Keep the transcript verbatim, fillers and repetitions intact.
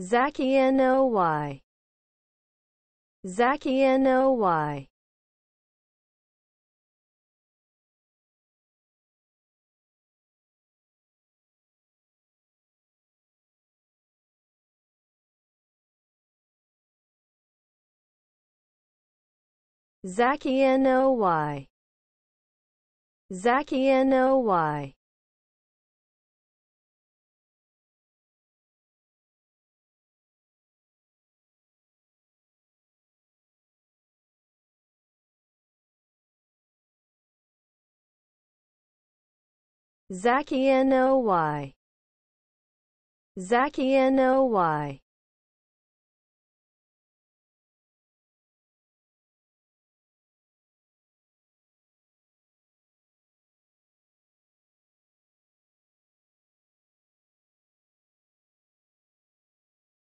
Zachi Noy. Zachi Noy. Zachi Noy. Zachi Noy. Zachi Noy. Zachi Noy.